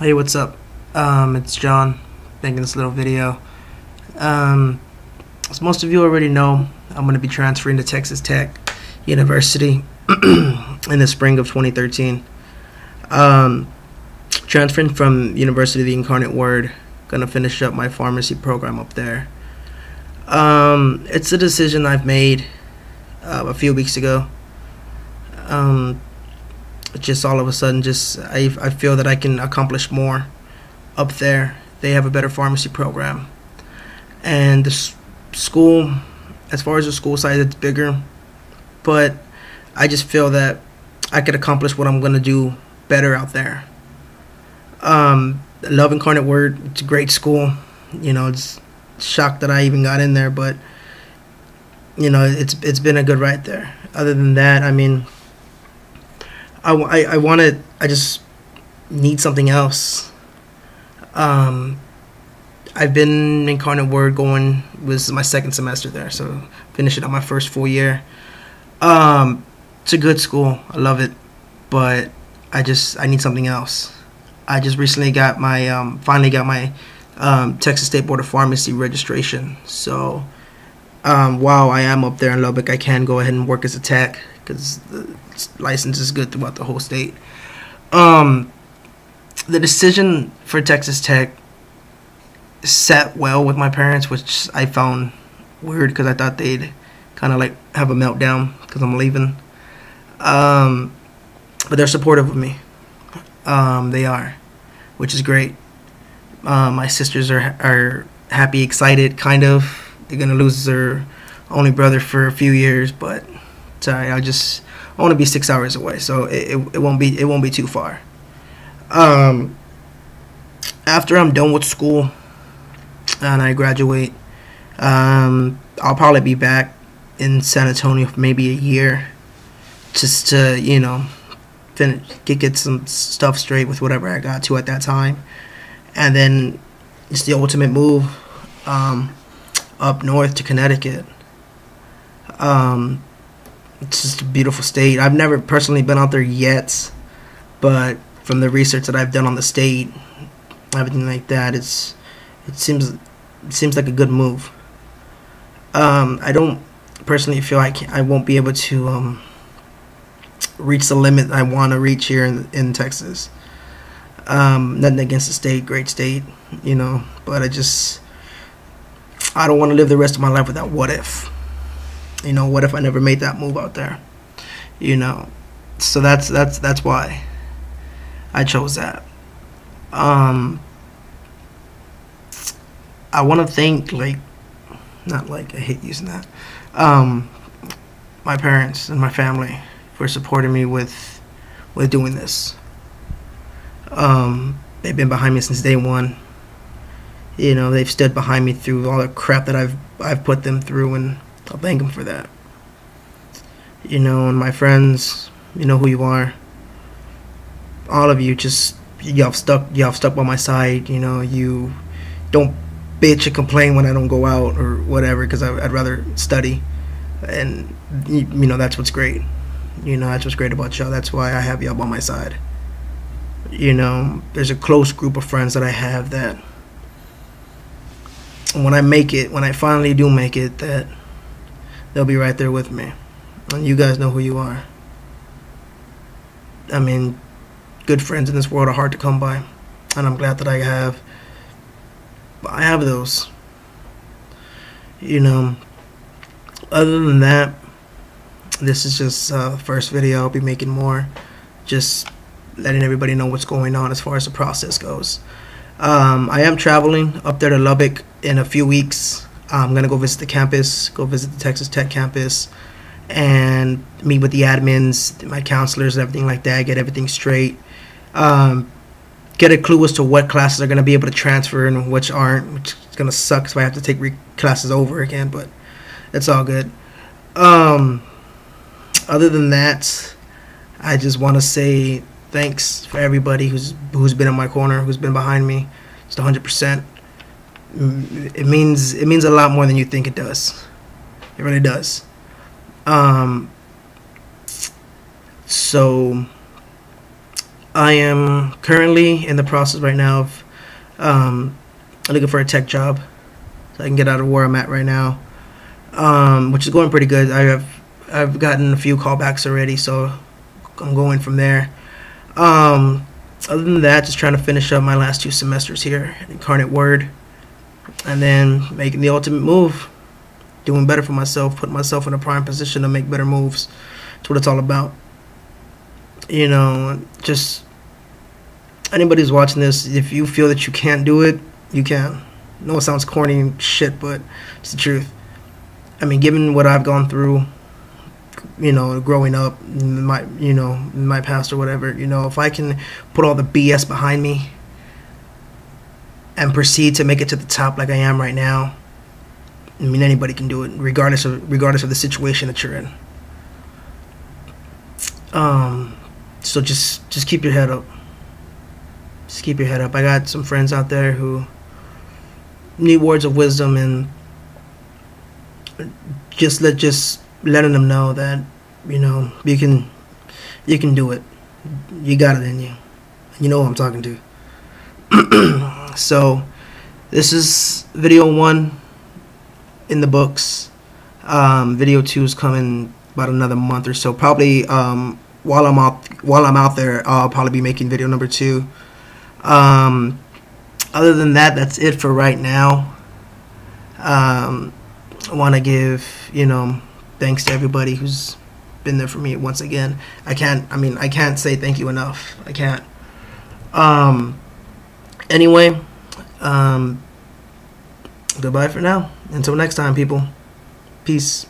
Hey, what's up? It's John, making this little video. As most of you already know, I'm going to be transferring to Texas Tech University in the spring of 2013. Transferring from University of the Incarnate Word, going to finish up my pharmacy program up there. It's a decision I've made a few weeks ago. Just all of a sudden, I feel that I can accomplish more up there. They have a better pharmacy program, and the school, as far as the school size, it's bigger, but I just feel that I could accomplish what I'm going to do better out there. I love Incarnate Word. It's a great school. You know, it's shocked that I even got in there, but you know, it's been a good ride there. Other than that, I mean, I just need something else. I've been in Incarnate Word going, this is my second semester there, so finishing up my first full year. It's a good school, I love it, but I need something else. I just recently got my, finally got my Texas State Board of Pharmacy registration, so while I am up there in Lubbock, I can go ahead and work as a tech, because the license is good throughout the whole state. The decision for Texas Tech sat well with my parents, which I found weird because I thought they'd kind of like have a meltdown because I'm leaving. But they're supportive of me. They are, which is great. My sisters are happy, excited, kind of. They're going to lose their only brother for a few years, but sorry, I want to be 6 hours away, so it won't be too far. After I'm done with school and I graduate, I'll probably be back in San Antonio for maybe a year, just to, you know, finish, get some stuff straight with whatever I got to at that time, and then it's the ultimate move up north to Connecticut. It's just a beautiful state. I've never personally been out there yet, but from the research that I've done on the state, everything like that, it seems like a good move. I don't personally feel I won't be able to reach the limit I want to reach here in Texas. Nothing against the state, great state, you know, but I don't want to live the rest of my life without what if. You know, what if I never made that move out there? You know, so that's why I chose that. I want to thank, I hate using that, my parents and my family for supporting me with doing this. They've been behind me since day one. You know, they've stood behind me through all the crap that I've put them through, and I'll thank them for that. You know, and my friends, you know who you are. All of you, y'all stuck by my side. You know, you don't bitch and complain when I don't go out or whatever, because I'd rather study. And, you know, that's what's great. You know, that's what's great about y'all. That's why I have y'all by my side. You know, there's a close group of friends that I have that, when I make it, when I finally do make it, that they'll be right there with me. And you guys know who you are. I mean, good friends in this world are hard to come by, and I'm glad that I have those. You know, other than that, this is just the first video. I'll be making more, just letting everybody know what's going on as far as the process goes. I am traveling up there to Lubbock in a few weeks. I'm going to go visit the campus, go visit the Texas Tech campus, and meet with the admins, my counselors, and everything like that, get everything straight, get a clue as to what classes are going to be able to transfer and which aren't, which is going to suck if I have to take classes over again, but it's all good. Other than that, I just want to say thanks for everybody who's been in my corner, who's been behind me. It's 100%. It means a lot more than you think it does. It really does. So I am currently in the process right now of looking for a tech job so I can get out of where I'm at right now, which is going pretty good. I've gotten a few callbacks already, so I'm going from there. Other than that, just trying to finish up my last two semesters here at Incarnate Word, and then making the ultimate move, doing better for myself, putting myself in a prime position to make better moves. That's what it's all about. You know, just anybody who's watching this, if you feel that you can't do it, you can. I know it sounds corny and shit, but it's the truth. I mean, given what I've gone through, you know, growing up, my past or whatever, you know, if I can put all the BS behind me and proceed to make it to the top like I am right now, I mean, anybody can do it, regardless of the situation that you're in. So just keep your head up. Just keep your head up. I got some friends out there who need words of wisdom, and just letting them know that, you know, you can do it. You got it in you. You know who I'm talking to. So this is video 1 in the books. Video 2 is coming about another month or so. Probably while I'm out there, I'll probably be making video number 2. Other than that, that's it for right now. I want to give, you know, thanks to everybody who's been there for me once again. I can't say thank you enough. I can't. Anyway, goodbye for now. Until next time, people. Peace.